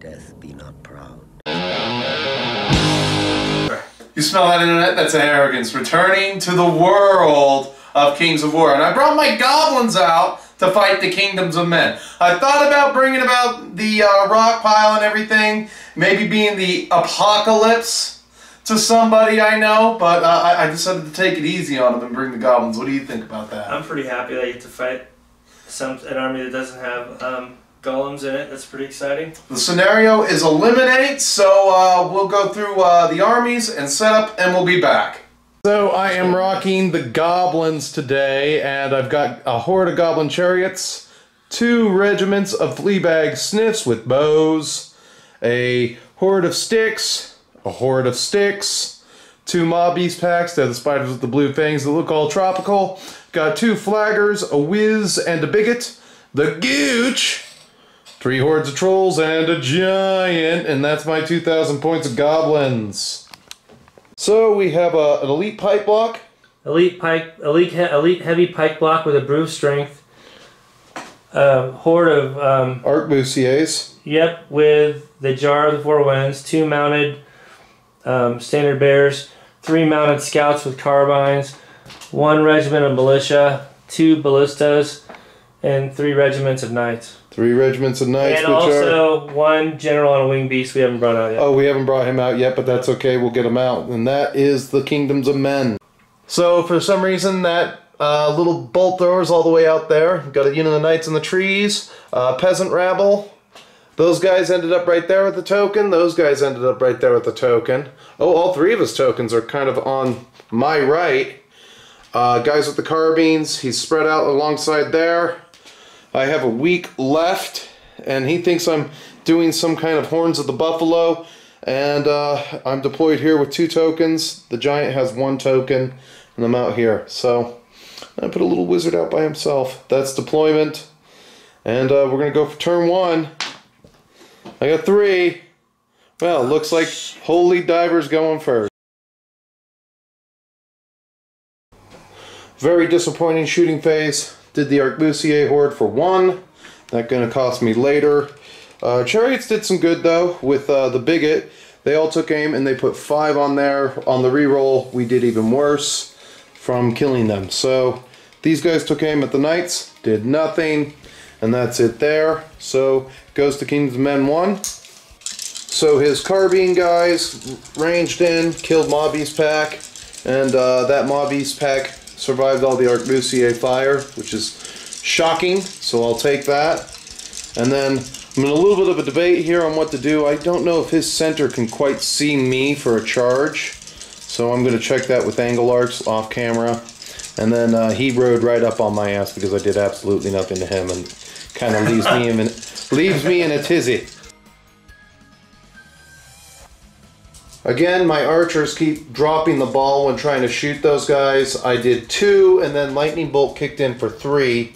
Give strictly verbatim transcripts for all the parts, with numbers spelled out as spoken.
Death be not proud. You smell that, internet? That's an arrogance. Returning to the world of Kings of War. And I brought my goblins out to fight the Kingdoms of Men. I thought about bringing about the uh, rock pile and everything. Maybe being the apocalypse to somebody I know. But uh, I, I decided to take it easy on them and bring the goblins. What do you think about that? I'm pretty happy that I get to fight some an army that doesn't have... Um, golems in it. That's pretty exciting. The scenario is Eliminate, so uh, we'll go through uh, the armies and set up, and we'll be back. So I am rocking the goblins today, and I've got a horde of goblin chariots, two regiments of fleabag sniffs with bows, a horde of sticks, a horde of sticks, two mob beast packs. They're the spiders with the blue fangs that look all tropical. Got two flaggers, a whiz, and a bigot. The gooch. Three hordes of trolls and a giant, and that's my two thousand points of goblins. So we have a, an elite pike block. Elite pike, elite, he, elite heavy pike block with a brew strength. Uh, horde of... Um, arquebusiers. Yep, with the jar of the four winds, two mounted um, standard bearers, three mounted scouts with carbines, one regiment of militia, two ballistas, and three regiments of knights. Three regiments of knights, and which also are, one general and a winged beast we haven't brought out yet. Oh, we haven't brought him out yet, but that's okay. We'll get him out. And that is the Kingdoms of Men. So for some reason, that uh, little bolt thrower's all the way out there. Got a unit of knights in the trees, uh, peasant rabble. Those guys ended up right there with the token. Those guys ended up right there with the token. Oh, all three of his tokens are kind of on my right. Uh, guys with the carbines, he's spread out alongside there. I have a weak left, and he thinks I'm doing some kind of horns of the buffalo, and uh, I'm deployed here with two tokens. The giant has one token, and I'm out here. So I put a little wizard out by himself. That's deployment, and uh, we're going to go for turn one. I got three. Well, looks like Holy Diver's going first. Very disappointing shooting phase. Did the arquebusier horde for one. That's going to cost me later. Uh, chariots did some good though with uh, the bigot. They all took aim and they put five on there. On the reroll, we did even worse from killing them. So these guys took aim at the knights, did nothing, and that's it there. So goes to Kingdoms of Men one. So his carbine guys ranged in, killed Mobby's pack, and uh, that Mobby's pack survived all the arquebusier fire, which is shocking, so I'll take that. And then I'm in a little bit of a debate here on what to do. I don't know if his center can quite see me for a charge, so I'm going to check that with angle arcs off camera. And then uh, he rode right up on my ass because I did absolutely nothing to him, and kind of leaves me in leaves me in a tizzy. Again, my archers keep dropping the ball when trying to shoot those guys. I did two, and then lightning bolt kicked in for three,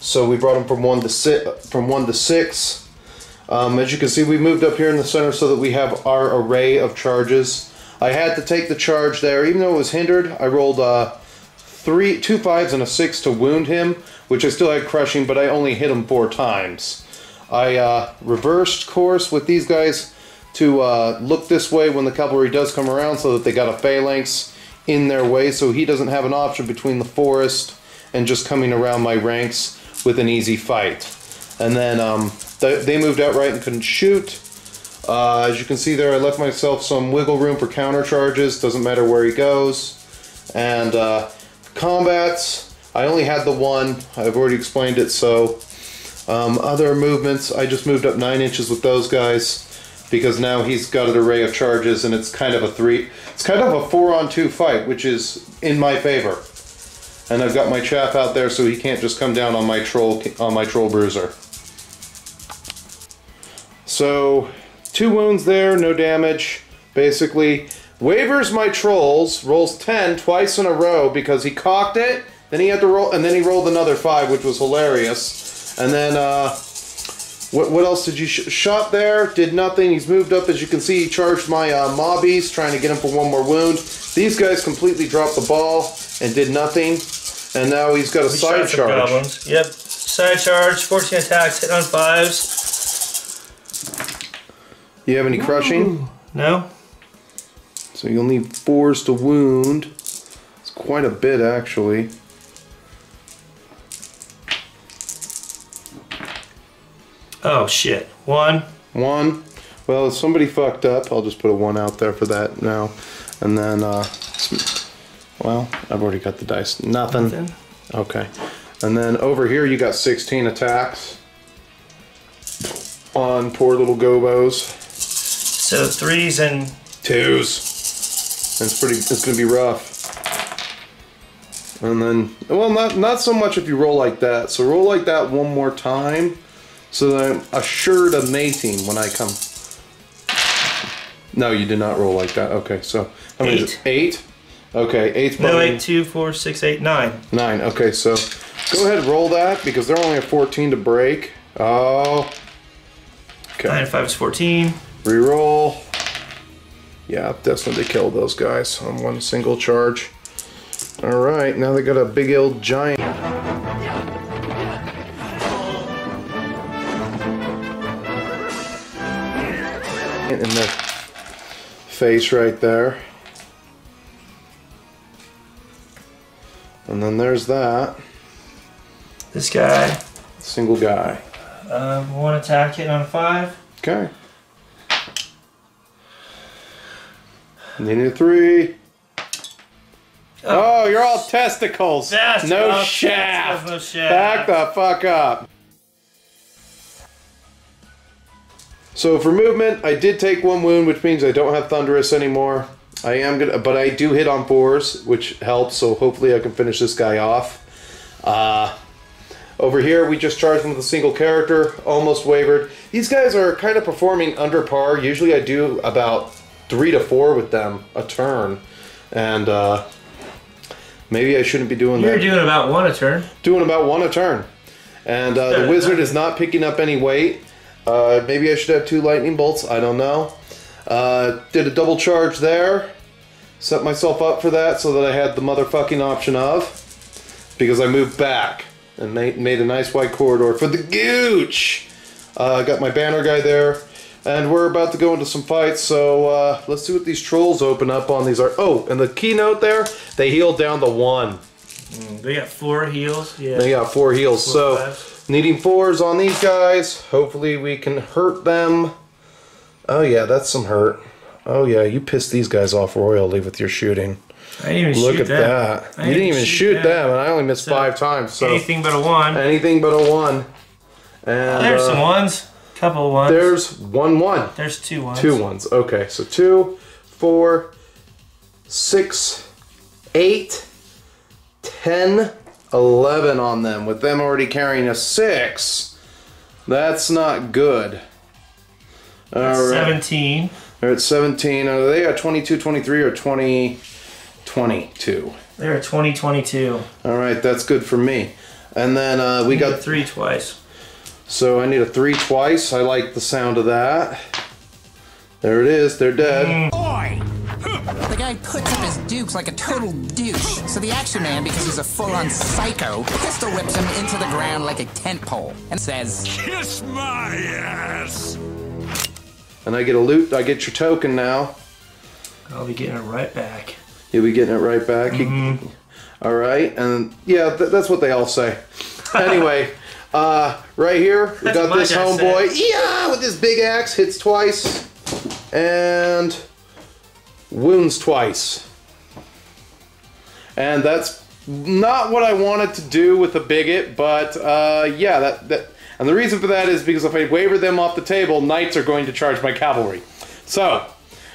so we brought them from one to six. From one to six, um, as you can see, we moved up here in the center so that we have our array of charges. I had to take the charge there, even though it was hindered. I rolled uh, three, two fives and a six to wound him, which I still had crushing, but I only hit him four times. I uh, reversed course with these guys to uh, look this way when the cavalry does come around so that they got a phalanx in their way, so he doesn't have an option between the forest and just coming around my ranks with an easy fight. And then um, th they moved out right and couldn't shoot. Uh, as you can see there, I left myself some wiggle room for counter charges, doesn't matter where he goes. And uh, combats, I only had the one, I've already explained it, so um, other movements, I just moved up nine inches with those guys, because now he's got an array of charges and it's kind of a three, it's kind of a four on two fight, which is in my favor. And I've got my chaff out there so he can't just come down on my troll, on my troll bruiser. So two wounds there, no damage. Basically, wavers my trolls, rolls ten twice in a row because he cocked it, then he had to roll, and then he rolled another five, which was hilarious. And then, uh, What, what else did you sh shot there? Did nothing. He's moved up. As you can see, he charged my uh, mobbies, trying to get him for one more wound. These guys completely dropped the ball and did nothing. And now he's got a we side charge. Yep, side charge, fourteen attacks, hit on fives. You have any crushing? Ooh. No. So you'll need fours to wound. It's quite a bit, actually. Oh, shit. One. One. Well, if somebody fucked up, I'll just put a one out there for that now. And then, uh, well, I've already got the dice. Nothing. Nothing. Okay. And then over here, you got sixteen attacks on poor little Gobos. So threes and twos. It's pretty. It's gonna be rough. And then, well, not not so much if you roll like that. So roll like that one more time, so that I'm assured of mating when I come. No, you did not roll like that. Okay, so how many? Eight. Is it? Eight. Okay, eight's probably. No, eight, two, four, six, eight, nine. Nine. Okay, so go ahead and roll that because they're only at fourteen to break. Oh. Okay. Nine and five is fourteen. Reroll. Yeah, definitely kill those guys on one single charge. All right, now they got a big old giant. In the face right there. And then there's that. This guy. Single guy. Uh, one attack hitting on a five. Okay. Needed a three. Oh, oh, you're all testicles. That's no rough. Shaft. That's no shaft. Back the fuck up. So for movement, I did take one wound, which means I don't have Thunderous anymore. I am gonna, but I do hit on fours, which helps. So hopefully I can finish this guy off. Uh, over here, we just charged him with a single character. Almost wavered. These guys are kind of performing under par. Usually I do about three to four with them a turn, and uh, maybe I shouldn't be doing You're that. You're doing about one a turn. Doing about one a turn, and uh, the wizard is not picking up any weight. Uh, maybe I should have two lightning bolts. I don't know. Uh, did a double charge there. Set myself up for that so that I had the motherfucking option of, because I moved back and made, made a nice wide corridor for the gooch. Uh, got my banner guy there. And we're about to go into some fights, so uh, let's see what these trolls open up on these are. Oh, and the keynote there, they healed down to one. Mm, they got four heals. Yeah. They got four heals. Four so five. Needing fours on these guys. Hopefully we can hurt them. Oh yeah, that's some hurt. Oh yeah, you pissed these guys off royally with your shooting. I didn't even Look shoot at that. that. You didn't, didn't even shoot, shoot them, and I only missed so, five times. So anything but a one. Anything but a one. And there's uh, some ones. Couple ones. There's one one. There's two ones. Two ones. Okay, so two, four, six, eight, ten, eleven on them. With them already carrying a six, that's not good. All right. seventeen. They're at seventeen. Are they at twenty-two, twenty-three, or twenty, twenty-two? They're at twenty, twenty-two. All right, that's good for me. And then uh, we got three twice. So I need a three twice. I like the sound of that. There it is. They're dead. Boy. The guy puts up his dukes like a total douche. So the action man, because he's a full-on psycho, pistol whips him into the ground like a tent pole and says, "Kiss my ass." And I get a loot. I get your token now. I'll be getting it right back. You'll be getting it right back. Mm-hmm. All right. And yeah, th that's what they all say. Anyway. Uh, right here, we got this homeboy. Yeah, with this big axe, hits twice and wounds twice. And that's not what I wanted to do with a bigot, but uh, yeah, that, that. And the reason for that is because if I waver them off the table, knights are going to charge my cavalry. So,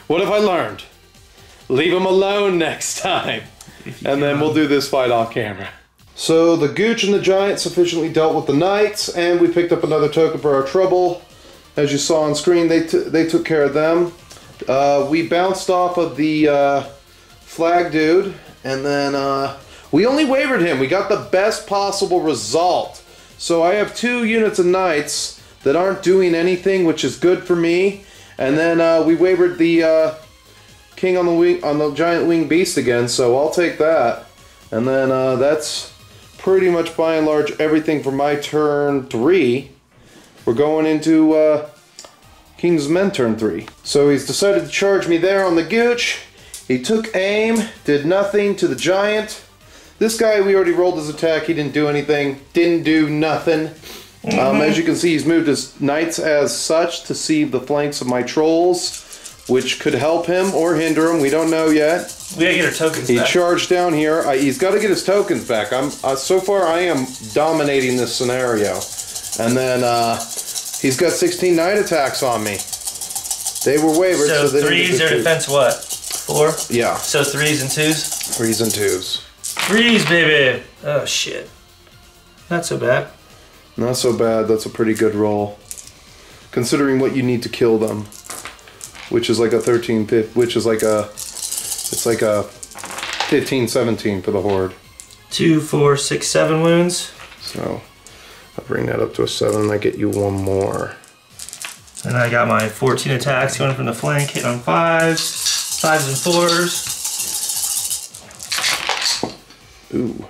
what have I learned? Leave them alone next time, and then we'll do this fight off camera. So the Gooch and the Giant sufficiently dealt with the Knights, and we picked up another token for our trouble. As you saw on screen, they, t they took care of them. Uh, we bounced off of the uh, flag dude, and then uh, we only wavered him. We got the best possible result. So I have two units of Knights that aren't doing anything, which is good for me. And then uh, we wavered the uh, King on the, wing on the Giant Winged Beast again, so I'll take that. And then uh, that's pretty much by and large everything for my turn three. We're going into uh, King's Men turn three. So he's decided to charge me there on the gooch. He took aim, did nothing to the giant. This guy, we already rolled his attack, he didn't do anything, didn't do nothing. Mm-hmm. Um, as you can see, he's moved his knights as such to see the flanks of my trolls, which could help him or hinder him. We don't know yet. We gotta get our tokens he back. He charged down here. I, he's got to get his tokens back. I'm uh, so far, I am dominating this scenario. And then uh, he's got sixteen knight attacks on me. They were wavered. So, so threes are defense what? Four? Yeah. So threes and twos? Threes and twos. Threes, baby! Oh, shit. Not so bad. Not so bad. That's a pretty good roll, considering what you need to kill them, which is like a thirteen, which is like a, it's like a fifteen, seventeen for the horde. Two, four, six, seven wounds. So I bring that up to a seven, and I get you one more. And I got my fourteen attacks going from the flank, hit on fives, fives and fours. Ooh.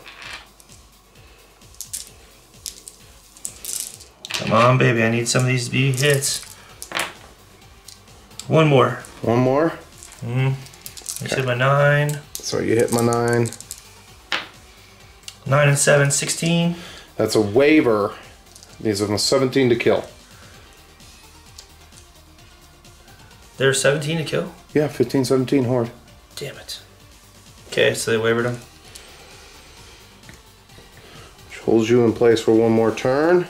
Come on, baby, I need some of these to be hits. One more. One more? Mm-hmm. I just hit my nine. So you hit my nine. Nine and seven, sixteen. That's a waiver. These are seventeen to kill. They're seventeen to kill? Yeah, fifteen, seventeen horde. Damn it. Okay, so they wavered them. Which holds you in place for one more turn.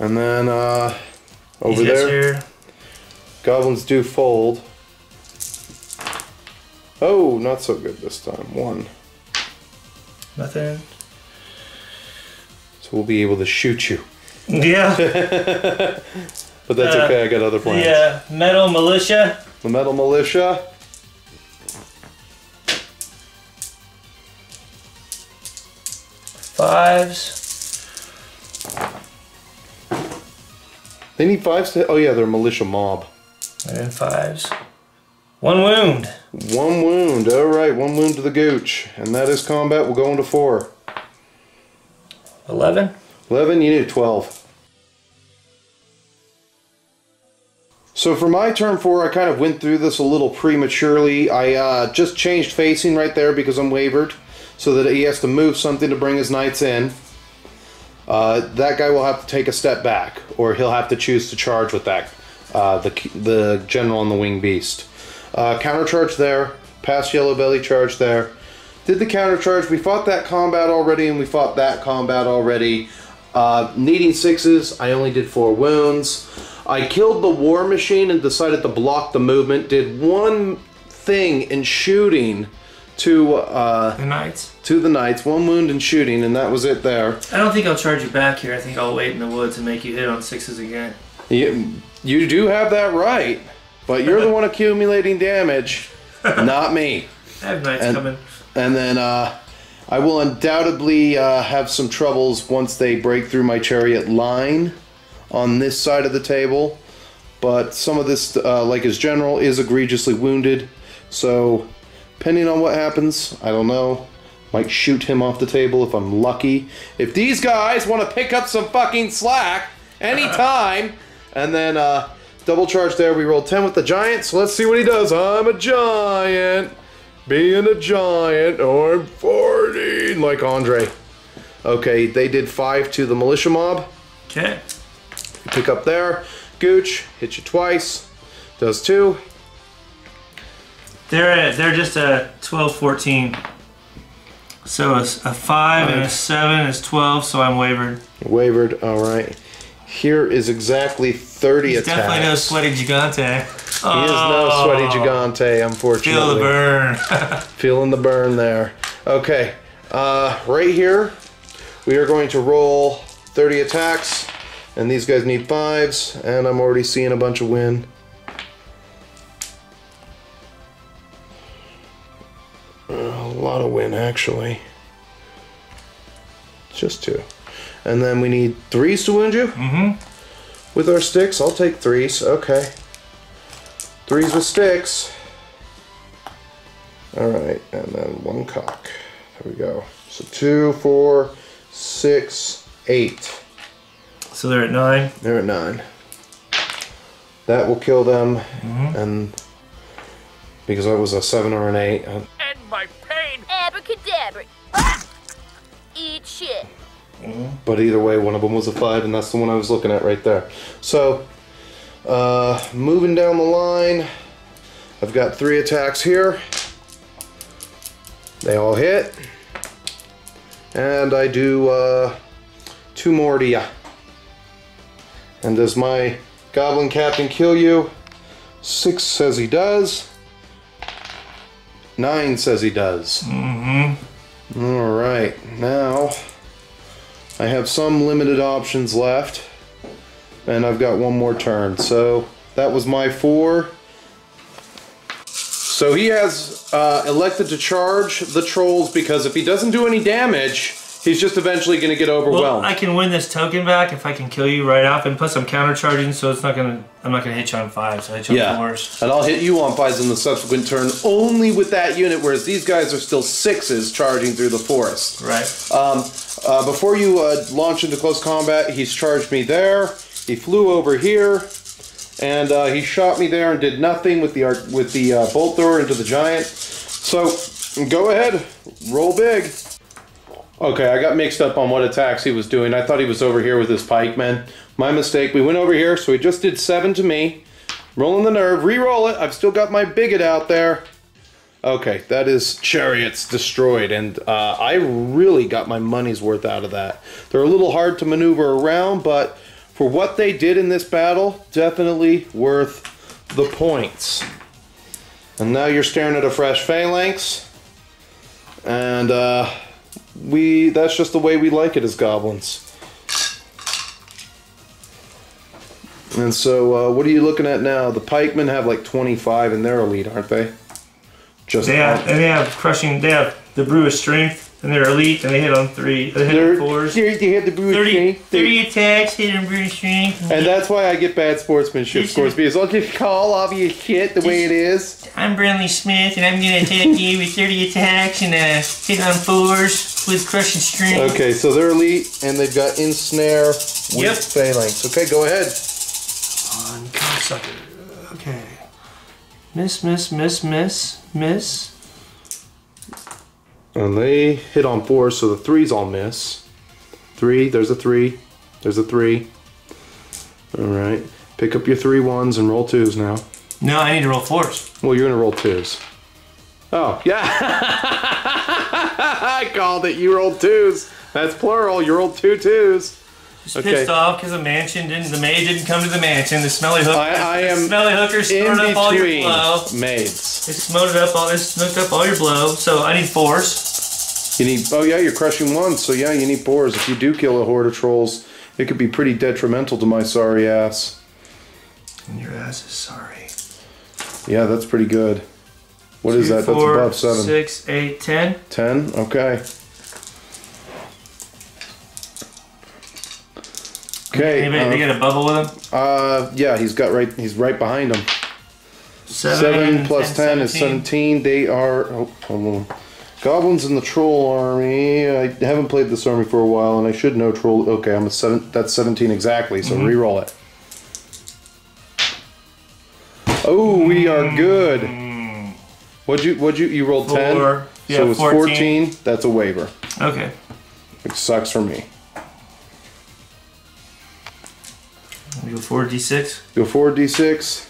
And then uh, over there, here. Goblins do fold. Oh, not so good this time. One. Nothing. So we'll be able to shoot you. Yeah. But that's uh, okay, I got other plans. Yeah, metal militia. The metal militia. Fives. They need fives to hit? Oh yeah, they're militia mob. And fives. One wound. One wound. All right, one wound to the gooch. And that is combat. We'll go into four. Eleven? Eleven, you need twelve. So for my turn four, I kind of went through this a little prematurely. I uh, just changed facing right there because I'm wavered, so that he has to move something to bring his knights in. Uh, that guy will have to take a step back, or he'll have to choose to charge with that, uh, the, the general and the winged beast. Uh, counter charge there, past yellow belly charge there. Did the counter charge, we fought that combat already, and we fought that combat already. Uh, needing sixes, I only did four wounds. I killed the war machine and decided to block the movement, did one thing in shooting, to uh, the knights. To the knights, one wound and shooting, and that was it there. I don't think I'll charge you back here. I think I'll wait in the woods and make you hit on sixes again. You, you do have that right, but you're the one accumulating damage, not me. I have knights and, coming. And then uh, I will undoubtedly uh, have some troubles once they break through my chariot line on this side of the table. But some of this, uh, like his general, is egregiously wounded, so. Depending on what happens, I don't know. Might shoot him off the table if I'm lucky. If these guys want to pick up some fucking slack anytime. And then uh, double charge there. We rolled ten with the giant, so let's see what he does. I'm a giant. Being a giant. I'm farting like Andre. Okay, they did five to the militia mob. Okay. Pick up there. Gooch, hit you twice. Does two. They're, a, they're just a twelve, fourteen. So a, a five and a seven is twelve, so I'm wavered. Wavered, all right. Here is exactly thirty He's attacks. Definitely no sweaty gigante. Oh. He is no sweaty gigante, unfortunately. Feel the burn. Feeling the burn there. Okay, uh, right here, we are going to roll thirty attacks, and these guys need fives, and I'm already seeing a bunch of win. A lot of win, actually. Just two. And then we need threes to wound you? Mm-hmm. With our sticks? I'll take threes. Okay. Threes with sticks. Alright, and then one cock. There we go. So two, four, six, eight. So they're at nine? They're at nine. That will kill them, mm-hmm. and because I was a seven or an eight. I... And my pain! Abracadabra! Ah! Eat shit! Mm-hmm. But either way, one of them was a five, and that's the one I was looking at right there. So, uh, moving down the line, I've got three attacks here. They all hit. And I do uh, two more to ya. And does my Goblin Captain kill you? Six says he does. Nine says he does. Mm-hmm. Alright, now I have some limited options left. And I've got one more turn. So that was my four. So he has uh, elected to charge the trolls because if he doesn't do any damage, he's just eventually going to get overwhelmed. Well, I can win this token back if I can kill you right off, and plus I'm counter charging, so it's not going to. I'm not going to hit you on fives. I hit you yeah. on fours, and I'll hit you on fives in the subsequent turn only with that unit, whereas these guys are still sixes charging through the forest. Right. Um, uh, before you uh, launch into close combat, he's charged me there. He flew over here. And uh, he shot me there and did nothing with the arc, with the uh, bolt thrower into the giant. So go ahead, roll big. Okay, I got mixed up on what attacks he was doing. I thought he was over here with his pikemen. My mistake. We went over here, so he just did seven to me. Rolling the nerve, re-roll it. I've still got my bigot out there. Okay, that is chariots destroyed, and uh, I really got my money's worth out of that. They're a little hard to maneuver around, but for what they did in this battle, definitely worth the points. And now you're staring at a fresh phalanx. And uh, we that's just the way we like it as goblins. And so uh, what are you looking at now? The pikemen have like twenty-five in their elite, aren't they? Just they have, and they have crushing, they have the brew of strength. And they're elite, and they hit on three. They hit on fours. They hit the brute strength. Three attacks, hit on brute strength. And that's why I get bad sportsmanship scores, because I'll just call all of your shit the way it is. I'm Brinley Smith, and I'm going to attack you with thirty attacks and uh, hit on fours with crushing strength. Okay, so they're elite, and they've got ensnare with yep. phalanx. Okay, go ahead. On cocksucker. Okay. Miss, miss, miss, miss, miss. And they hit on four, so the threes all miss. Three, there's a three, there's a three. All right, pick up your three ones and roll twos now. No, I need to roll fours. Well, you're gonna roll twos. Oh, yeah. I called it, you rolled twos. That's plural, you rolled two twos. Just okay. pissed off because the mansion didn't, the maid didn't come to the mansion. The smelly hooker, I, I am the smelly hooker snorted up all your blow. Maids. It smoted up all, it smoked up all your blow. So I need fours. You need, oh yeah, you're crushing ones. So yeah, you need fours. If you do kill a horde of trolls, it could be pretty detrimental to my sorry ass. And your ass is sorry. Yeah, that's pretty good. What Two, is that? Four, that's above seven. Six, eight, ten. Ten. Okay. Okay. Anybody uh, they get a bubble with him? Uh, yeah, he's got right. He's right behind him. Seven, Seven plus ten, ten is seventeen. They are oh, hold on. Goblins in the troll army. I haven't played this army for a while, and I should know troll. Okay, I'm a seven. That's seventeen exactly. So mm-hmm. re-roll it. Oh, we are good. What'd you? What'd you? You rolled Four. ten. Yeah, so it was fourteen. fourteen. That's a waiver. Okay. It sucks for me. We go forward D six. Go forward D six.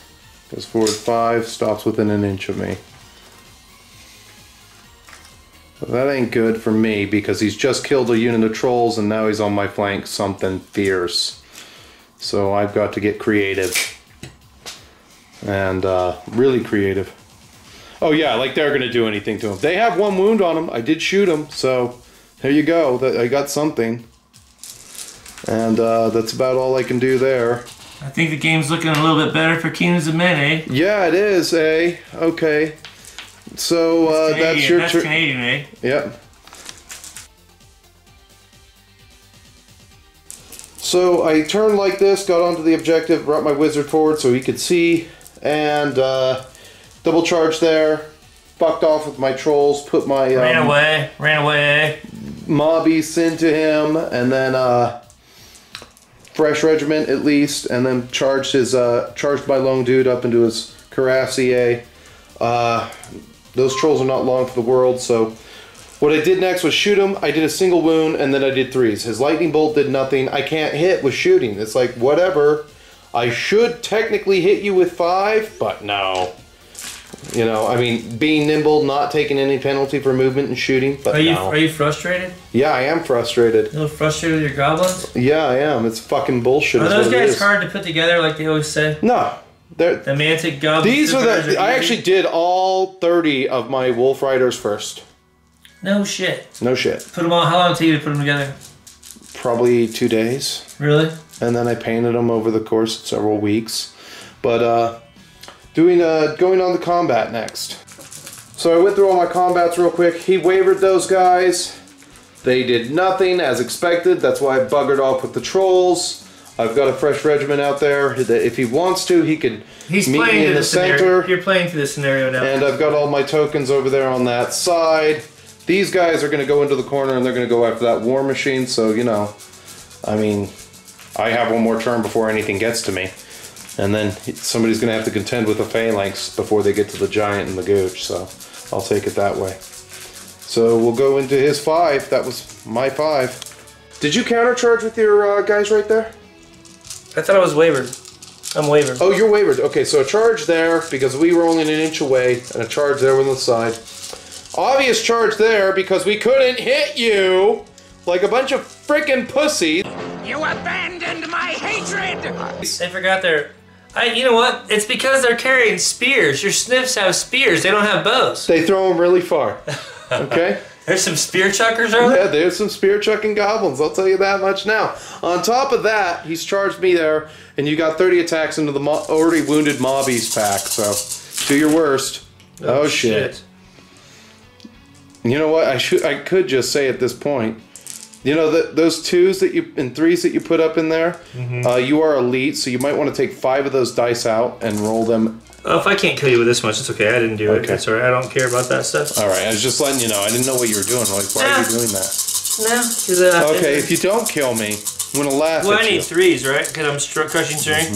Goes forward five. Stops within an inch of me. But that ain't good for me because he's just killed a unit of trolls and now he's on my flank something fierce. So I've got to get creative. And uh, really creative. Oh yeah, like they're going to do anything to him. They have one wound on him. I did shoot him. So there you go. I got something. And uh, that's about all I can do there. I think the game's looking a little bit better for Kingdoms of Men, eh? Yeah, it is, eh? Okay. So uh, that's, that's your turn. That's Canadian, eh? Yep. So I turned like this, got onto the objective, brought my wizard forward so he could see, and uh, double charge there. Fucked off with my trolls, put my... Um, ran away, ran away, eh? Mobbies into him, and then... Uh, fresh regiment at least, and then charged his uh, charged my long dude up into his cuirassier. Uh, those trolls are not long for the world, so what I did next was shoot him. I did a single wound, and then I did threes. His lightning bolt did nothing. I can't hit with shooting. It's like, whatever. I should technically hit you with five, but no. You know, I mean, being nimble, not taking any penalty for movement and shooting, but are you, no. Are you frustrated? Yeah, I am frustrated. You a little frustrated with your goblins? Yeah, I am. It's fucking bullshit. Are those guys hard to put together like they always say? No. They're, the Mantic Goblins. These are the... I actually did all thirty of my Wolf Riders first. No shit. No shit. Put them all. How long did it take you to put them together? Probably two days. Really? And then I painted them over the course of several weeks. But uh, doing uh, going on the combat next. So I went through all my combats real quick. He wavered those guys. They did nothing as expected. That's why I buggered off with the trolls. I've got a fresh regiment out there that if he wants to, he could He's meet playing me in the, the center. You're playing to the scenario now. And I've got all my tokens over there on that side. These guys are going to go into the corner and they're going to go after that war machine, so, you know, I mean, I have one more turn before anything gets to me. And then somebody's going to have to contend with the phalanx before they get to the giant and the gooch, so I'll take it that way. So we'll go into his five. That was my five. Did you countercharge with your uh, guys right there? I thought I was wavered. I'm wavered. Oh, you're wavered. Okay, so a charge there, because we were only an inch away, and a charge there on the side. Obvious charge there because we couldn't hit you like a bunch of frickin' pussies. You abandoned my hatred! They forgot their... I, you know what? It's because they're carrying spears. Your sniffs have spears. They don't have bows. They throw them really far. Okay? There's some spear chuckers over there? Yeah, there's some spear chucking goblins. I'll tell you that much now. On top of that, he's charged me there, and you got thirty attacks into the mo already wounded mobbies pack. So, do your worst. Oh, oh shit. shit. You know what? I should. I could just say at this point, you know that those twos that you and threes that you put up in there, mm-hmm. uh, you are elite, so you might want to take five of those dice out and roll them. Oh, if I can't kill you with this much, it's okay. I didn't do okay. it. It's all right. I don't care about that stuff. All right. I was just letting you know. I didn't know what you were doing. Like, why nah. are you doing that? No. Nah, okay. If you don't kill me, I'm gonna laugh. Well, at I need you. threes, right? Because I'm stru crushing string.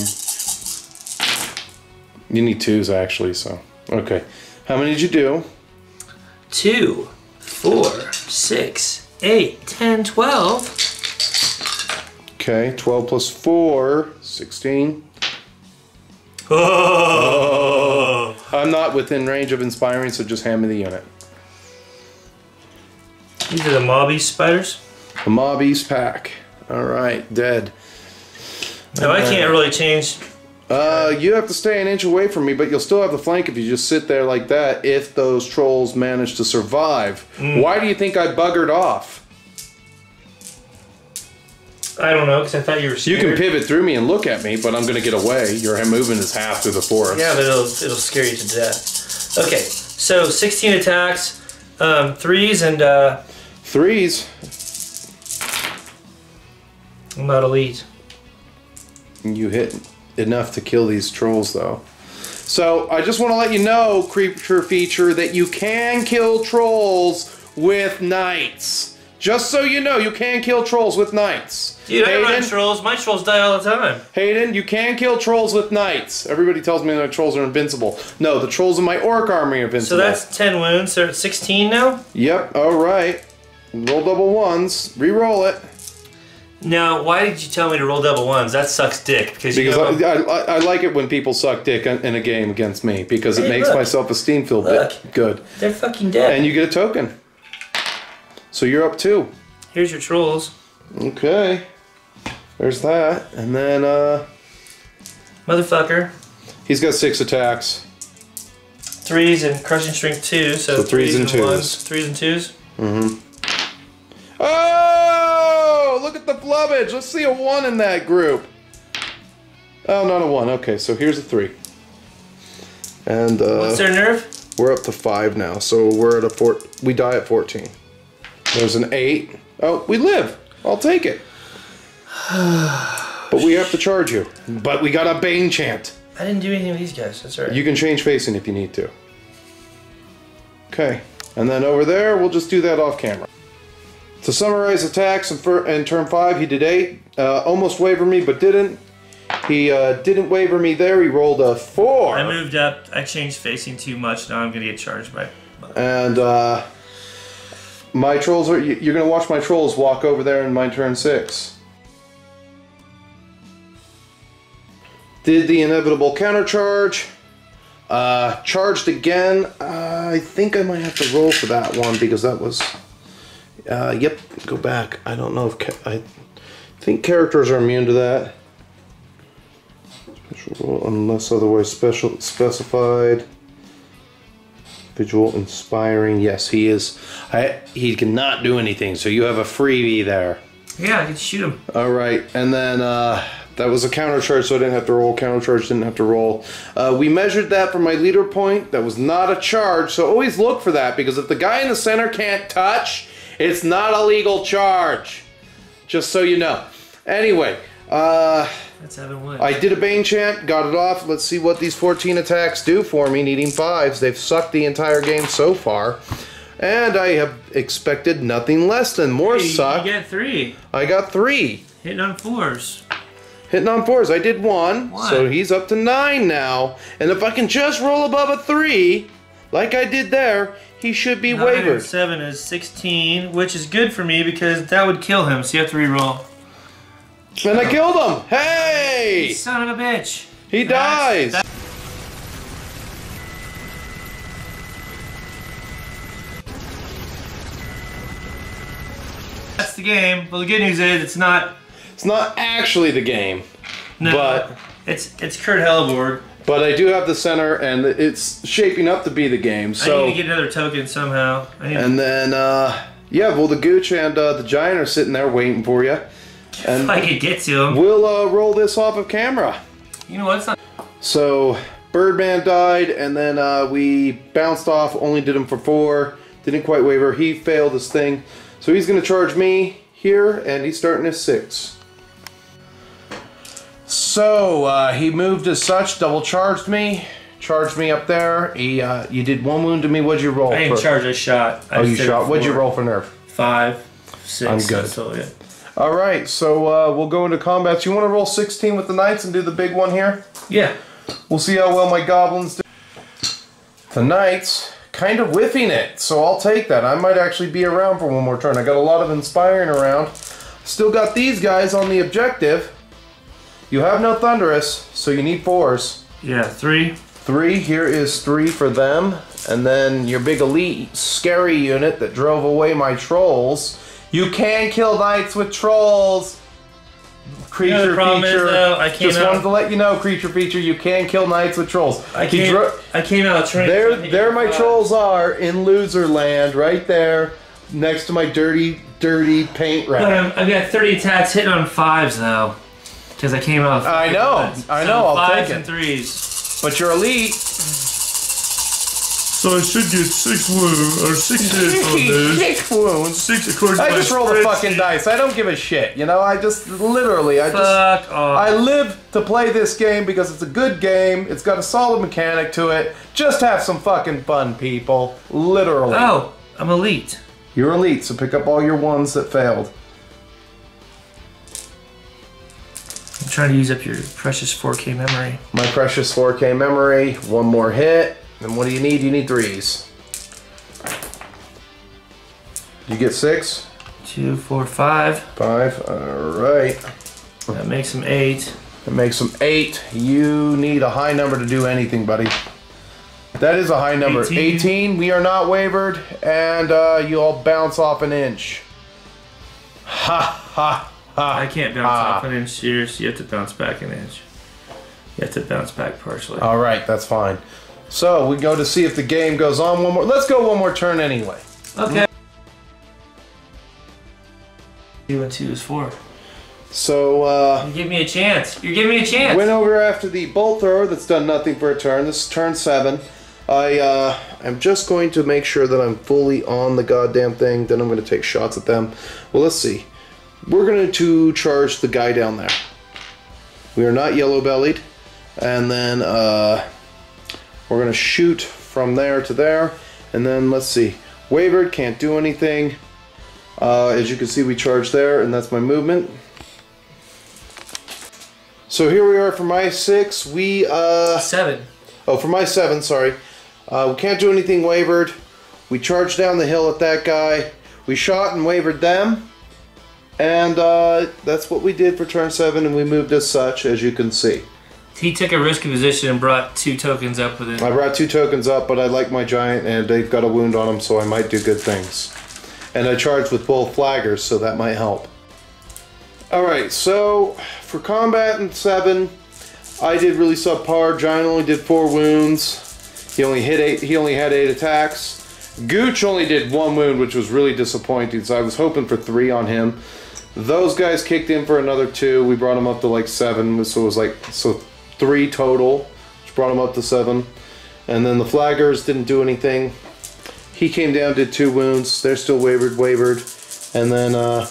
Mm-hmm. You need twos actually. So okay. How many did you do? Two. four, six, eight, ten, twelve. Okay, twelve plus four, sixteen. Oh. I'm not within range of inspiring, so just hand me the unit. These are the mobbies spiders? The mobbies pack. Alright, dead. No, I can't really change. Uh, you have to stay an inch away from me, but you'll still have the flank if you just sit there like that, if those trolls manage to survive. Mm. Why do you think I buggered off? I don't know, because I thought you were scared. You can pivot through me and look at me, but I'm going to get away. Your movement is half through the forest. Yeah, but it'll, it'll scare you to death. Okay, so sixteen attacks, um, threes and... Uh, threes? I'm not elite. You hit... enough to kill these trolls though. So I just want to let you know, creature feature, that you can kill trolls with knights. Just so you know, you can kill trolls with knights. Dude, Hayden, I run trolls. My trolls die all the time. Hayden, you can kill trolls with knights. Everybody tells me that trolls are invincible. No, the trolls in my orc army are invincible. So that's ten wounds. So it's sixteen now? Yep. Alright. Roll double ones. Reroll it. Now, why did you tell me to roll double ones? That sucks dick. Because, because you know, I, I, I like it when people suck dick in a game against me, because hey, it makes look. my self-esteem feel look. good. They're fucking dead. And you get a token. So you're up two. Here's your trolls. Okay. There's that. And then, uh... motherfucker. He's got six attacks. Threes and crushing strength two, so, so threes, threes and, and twos. Ones, threes and twos? Mm-hmm. Oh! Look at the blubbage. Let's see a one in that group. Oh, not a one. Okay, so here's a three. And uh, what's their nerve? We're up to five now, so we're at a four. We die at fourteen. There's an eight. Oh, we live. I'll take it. But we have to charge you. But we got a Bane chant. I didn't do anything with these guys. That's all right. You can change facing if you need to. Okay, and then over there, we'll just do that off camera. To summarize attacks in, for, in turn five, he did eight. Uh, almost wavered me, but didn't. He uh, didn't waver me there. He rolled a four. I moved up. I changed facing too much. Now I'm going to get charged by... And uh, my trolls are... You're going to watch my trolls walk over there in my turn six. Did the inevitable countercharge. Uh, charged again. Uh, I think I might have to roll for that one because that was... Uh, yep, go back. I don't know if... Ca I think characters are immune to that. Unless otherwise special specified. Visual inspiring. Yes, he is. I, he cannot do anything, so you have a freebie there. Yeah, I can shoot him. All right, and then uh, that was a counter charge, so I didn't have to roll. Counter charge didn't have to roll. Uh, we measured that for my leader point. That was not a charge, so always look for that, because if the guy in the center can't touch, it's not a legal charge. Just so you know. Anyway, uh... That's having one. I did a Bane chant, got it off. Let's see what these fourteen attacks do for me, needing fives. They've sucked the entire game so far. And I have expected nothing less than more hey, suck. You got three. I got three. Hitting on fours. Hitting on fours. I did one, one. So he's up to nine now. And if I can just roll above a three, like I did there, he should be wavered. Seven is sixteen, which is good for me because that would kill him, so you have to reroll. And I killed him! Hey! You son of a bitch! He that's, dies! That's that's the game. Well, the good news is it's not... It's not actually the game. No. But... It's, it's Kurt Helleborg. But I do have the center, and it's shaping up to be the game, so... I need to get another token somehow. I need and to... then, uh... Yeah, well, the Gooch and uh, the Giant are sitting there waiting for you. And if I could get to him. We'll uh, roll this off of camera. You know what? It's not so Birdman died, and then uh, we bounced off. Only did him for four. Didn't quite waver. He failed his thing, so he's going to charge me here, and he's starting at six. So uh, he moved as such. Double charged me. Charged me up there. He uh, you did one wound to me. What'd you roll? I didn't for... charge. I shot. I oh, you shot. What'd you roll for nerf? Five, six. I'm good. That's all good. All right, so uh, we'll go into combats. You want to roll sixteen with the knights and do the big one here? Yeah. We'll see how well my goblins do. The knights kind of whiffing it, so I'll take that. I might actually be around for one more turn. I got a lot of inspiring around. Still got these guys on the objective. You have no thunderous, so you need fours. Yeah, three. Three. Here is three for them. And then your big elite scary unit that drove away my trolls. You can kill knights with trolls. Creature feature. You know, is, though, I came just out. wanted to let you know, creature feature. You can kill knights with trolls. I came. I came out. There, there, my trolls are in Loserland, right there, next to my dirty, dirty paint rack. But I'm, I've got thirty attacks hitting on fives though, because I came out. I know. Fives. I know. So I'll take it. Fives and threes. But you're elite. So I should get six wounds, or six hits on this. Six wounds? Six, according to my spreadsheet. I just roll the fucking dice. I don't give a shit, you know? I just, literally, I Fuck just... Fuck off. I live to play this game because it's a good game. It's got a solid mechanic to it. Just have some fucking fun, people. Literally. Oh, I'm elite. You're elite, so pick up all your ones that failed. I'm trying to use up your precious four K memory. My precious four K memory. One more hit. And what do you need? You need threes. You get six? Two, four, five. Five, alright. That makes them eight. That makes them eight. You need a high number to do anything, buddy. That is a high number. eighteen. eighteen. We are not wavered, and uh, you all bounce off an inch. Ha, ha, ha. I can't bounce ha. off an inch, serious. You have to bounce back an inch. You have to bounce back partially. Alright, that's fine. So we go to see if the game goes on one more. Let's go one more turn anyway. Okay. Two and two is four. So uh you give me a chance. You're giving me a chance. Went over after the bolt thrower that's done nothing for a turn. This is turn seven. I uh am just going to make sure that I'm fully on the goddamn thing, then I'm gonna take shots at them. Well, let's see. We're gonna to charge the guy down there. We are not yellow bellied. And then uh we're going to shoot from there to there, and then let's see. Wavered, can't do anything. Uh, as you can see, we charge there, and that's my movement. So here we are for my six. We uh seven. Oh, for my seven, sorry. Uh, we can't do anything wavered. We charged down the hill at that guy. We shot and wavered them. And uh, that's what we did for turn seven, and we moved as such, as you can see. He took a risky position and brought two tokens up with it. I brought two tokens up, but I like my giant, and they've got a wound on them, so I might do good things. And I charged with both flaggers, so that might help. Alright, so for combat in seven, I did really subpar. Giant only did four wounds. He only hit eight. He only had eight attacks. Gooch only did one wound, which was really disappointing, so I was hoping for three on him. Those guys kicked in for another two. We brought him up to like seven, so it was like so three total, which brought him up to seven. And then the flaggers didn't do anything. He came down, did two wounds. They're still wavered, wavered. And then uh,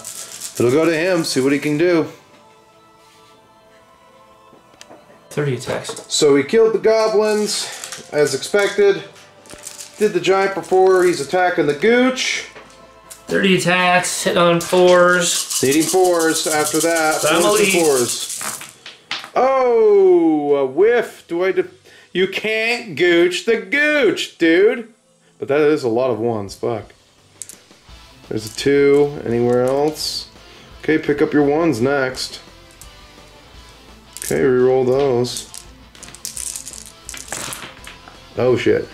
it'll go to him, see what he can do. thirty attacks. So he killed the goblins, as expected. Did the giant before, he's attacking the gooch. thirty attacks, hit on fours. Hitting fours after that. So I'm elite. Fours. Oh, a whiff. Do I de you can't gooch the gooch, dude. But that is a lot of ones, fuck. There's a two, anywhere else? Okay, pick up your ones next. Okay, reroll those. Oh shit.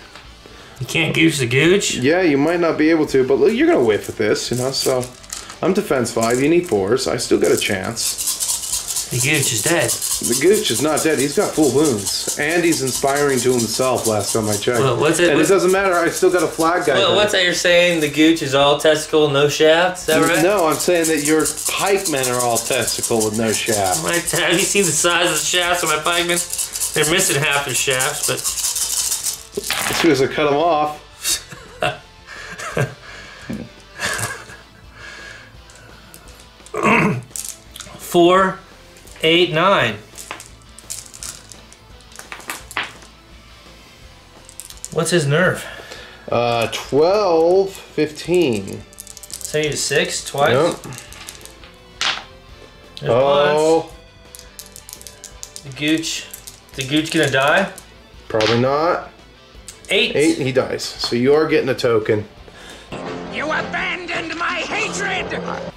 You can't gooch the gooch? Yeah, you might not be able to, but look, you're going to whiff at this, you know, so... I'm defense five, you need fours, I still got a chance. The gooch is dead. The gooch is not dead, he's got full wounds. And he's inspiring to himself last time I checked. Well, what's it, and what's, it doesn't matter, I still got a flag guy. Well, what's that you're saying, the gooch is all testicle, no shaft? Is that right? No, I'm saying that your pikemen are all testicle with no shaft. Have you seen the size of the shafts of my pikemen? They're missing half their shafts, but... As soon as I cut him off. Four, eight, nine. What's his nerve? Uh, twelve, fifteen. So you did six twice? Yep. Oh. The gooch. The gooch gonna die? Probably not. Eight. Eight, he dies. So you are getting a token. You abandoned my hatred!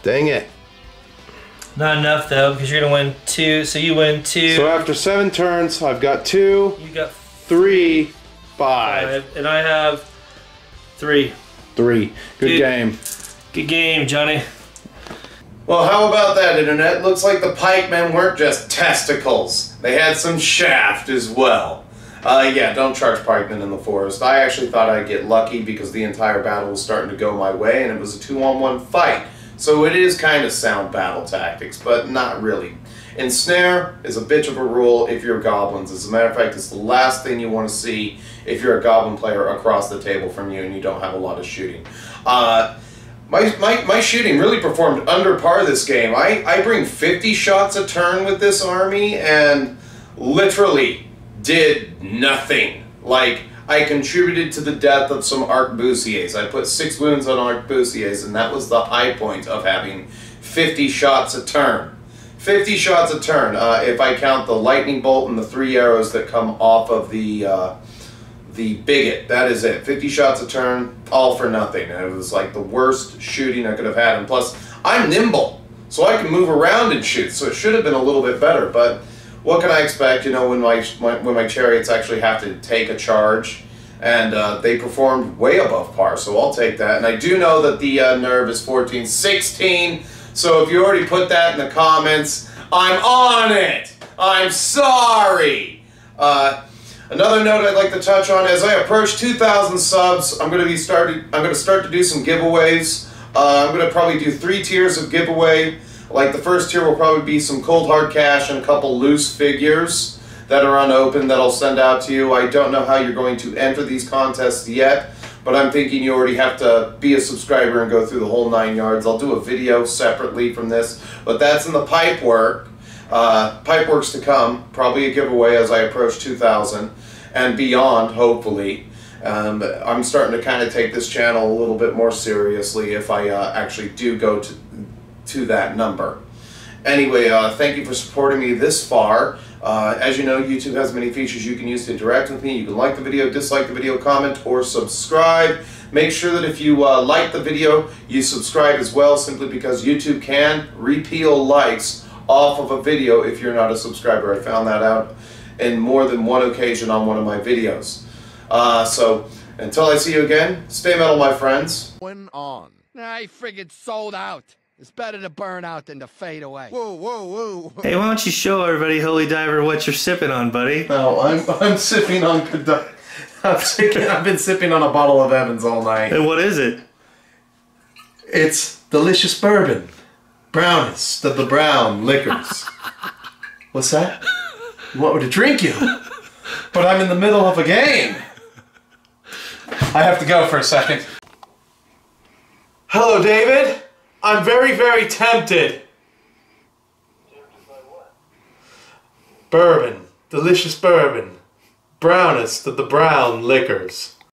Dang it. Not enough, though, because you're going to win two. So you win two. So after seven turns, I've got two. You got three, five. five. And I have three. Three. Good, Good game. Good game, Johnny. Well, how about that, Internet? Looks like the pikemen weren't just testicles. They had some shaft as well. Uh, yeah, don't charge pikemen in the forest. I actually thought I'd get lucky because the entire battle was starting to go my way and it was a two-on-one fight. So it is kind of sound battle tactics, but not really. Ensnare is a bitch of a rule if you're goblins. As a matter of fact, it's the last thing you want to see if you're a goblin player across the table from you and you don't have a lot of shooting. Uh, my, my, my shooting really performed under par this game. I, I bring fifty shots a turn with this army and literally... did nothing. Like, I contributed to the death of some arquebusiers. I put six wounds on arquebusiers, and that was the high point of having fifty shots a turn. fifty shots a turn, uh, if I count the lightning bolt and the three arrows that come off of the uh, the bigot. That is it. fifty shots a turn, all for nothing. And it was like the worst shooting I could have had. And plus, I'm nimble, so I can move around and shoot, so it should have been a little bit better, but... what can I expect, you know, when my, my when my chariots actually have to take a charge, and uh, they performed way above par, so I'll take that. And I do know that the uh, nerve is fourteen, sixteen, so if you already put that in the comments, I'm on it! I'm sorry! Uh, another note I'd like to touch on, as I approach two thousand subs, I'm going to be started, I'm going to start to do some giveaways. Uh, I'm going to probably do three tiers of giveaway. Like, the first tier will probably be some cold hard cash and a couple loose figures that are unopened that I'll send out to you. I don't know how you're going to enter these contests yet, but I'm thinking you already have to be a subscriber and go through the whole nine yards. I'll do a video separately from this, but that's in the pipe work. Uh, pipe work's to come, probably a giveaway as I approach two thousand and beyond, hopefully. Um, I'm starting to kind of take this channel a little bit more seriously if I uh, actually do go to, to that number. Anyway, uh, thank you for supporting me this far. Uh, as you know, YouTube has many features you can use to interact with me. You can like the video, dislike the video, comment, or subscribe. Make sure that if you uh, like the video, you subscribe as well, simply because YouTube can repeal likes off of a video if you're not a subscriber. I found that out in more than one occasion on one of my videos. Uh, so, until I see you again, stay metal, my friends. Went on. I friggin' sold out. It's better to burn out than to fade away. Whoa, whoa, whoa. Hey, why don't you show everybody, Holy Diver, what you're sipping on, buddy? No, I'm, I'm sipping on... I'm sipping, I've been sipping on a bottle of Evans all night. And what is it? It's delicious bourbon. Brownest of the brown liquors. What's that? You want me to drink you? But I'm in the middle of a game. I have to go for a second. Hello, David. I'm very, very tempted. Tempted by what? Bourbon. Delicious bourbon. Brownest of the brown liquors.